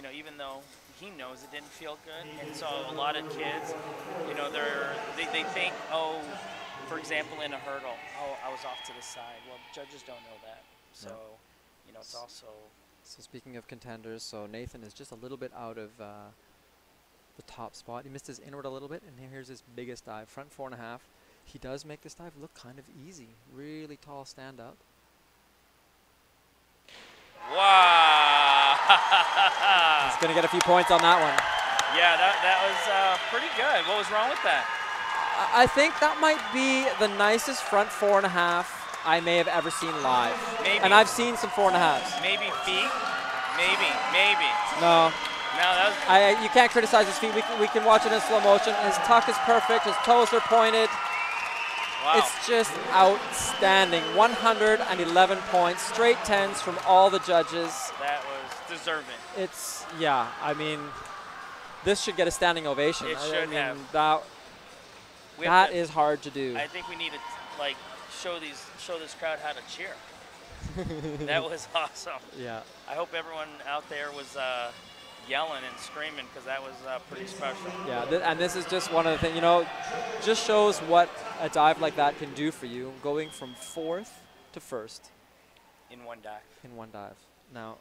you know, even though he knows it didn't feel good. And so a lot of kids, you know, they think, oh, for example, in a hurdle, oh, I was off to the side. Well, judges don't know that. So, no. You know, it's also... So speaking of contenders, so Nathan is just a little bit out of the top spot. He missed his inward a little bit, and here's his biggest dive, front 4.5. He does make this dive look kind of easy. Really tall stand up. Wow! He's gonna get a few points on that one. Yeah, that was pretty good. What was wrong with that? I think that might be the nicest front 4.5 I may have ever seen live. Maybe. And I've seen some 4.5s. Maybe feet. Maybe. No. No, that was you can't criticize his feet. We can watch it in slow motion. His tuck is perfect. His toes are pointed. Wow. It's just outstanding. 111 points, straight 10s from all the judges. That was deserving. It's, yeah, I mean, this should get a standing ovation. It should have. That is hard to do. I think we need to, like, show this crowd how to cheer. That was awesome. Yeah. I hope everyone out there was yelling and screaming, because that was pretty special. Yeah, and this is just one of the things, you know, just shows what a dive like that can do for you, going from 4th to 1st. In one dive. Now,